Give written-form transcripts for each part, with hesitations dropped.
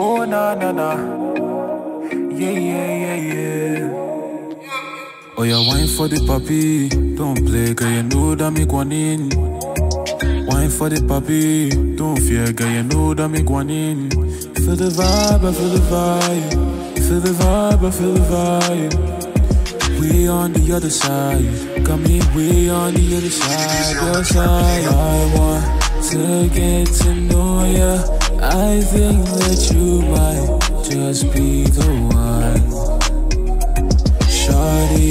Oh na na na, yeah yeah yeah yeah. Oh yeah, wine for the puppy, don't play, girl you know that me gwan in. Wine for the puppy, don't fear, girl you know that me gwan in. Feel the vibe, I feel the vibe, feel the vibe, I feel the vibe. We on the other side, got me way on the other side, your side. I want to get to know ya, I think that you might just be the one. Shawty,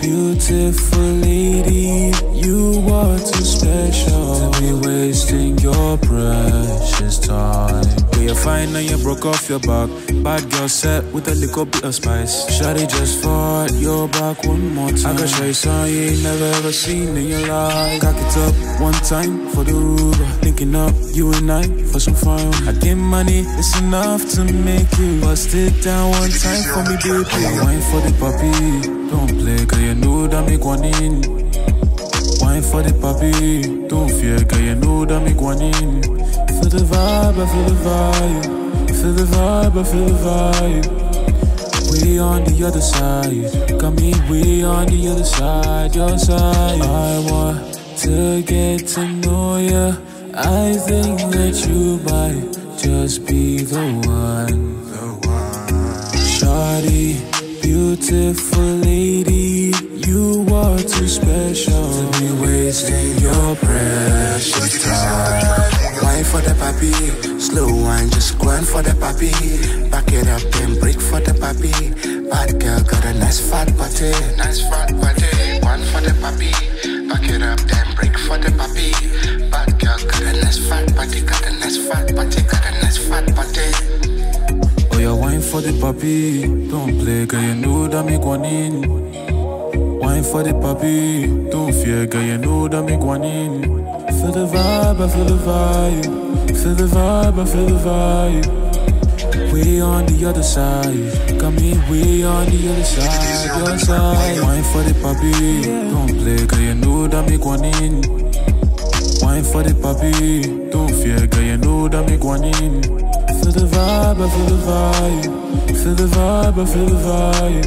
beautiful lady, you are too special to be wasting your precious time. When you're fine and you broke off your back, bad girl set with a little bit of spice. Shawty just fought your back one more time. I can show you something you ain't never ever seen in your life. Cock it up one time for the Uber, linking up you and I for some fun. I get money, it's enough to make you bust it down one time for me baby. Wine for the puppy, don't play, cause you know that me gwan in. Wine for the puppy, don't fear, cause you know that me gwan in. Feel the vibe, I feel the vibe, feel the vibe, I feel the vibe. We on the other side, got me way on the other side, your side. I want to get to know ya, I think that you might just be the one. Shawty, beautiful lady, you are too special to be wasting your precious time. Wine for the puppy, slow wine, just grind for the puppy. Back it up and break for the puppy. Bad girl got a nice fat body, nice fat body. One for the puppy, back it up and break for the puppy. Bad girl got a nice fat body, got a nice fat body, got a nice fat body. Oh yeah, wine for the puppy, don't play, girl you know that me gwan in. Wine for the puppy, don't fear, girl you know that me gwan in. Feel the vibe, I feel the vibe, feel the vibe, I feel the vibe. We on the other side, got me way on the other side, your side. Wine for the puppy, don't play, cause you know that me gwan in. Wine for the puppy, don't fear, cause you know that me gwan in. Feel the vibe, I feel the vibe, feel the vibe, I feel the vibe.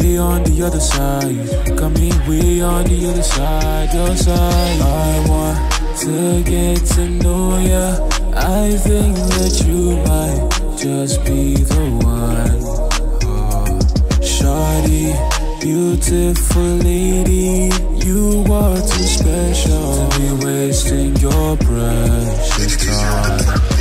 We on the other side, got me way on the other side, your side. I want to get to know ya, I think that you might just be the one. Oh. Shawty, beautiful lady, you are too special to be wasting your precious time.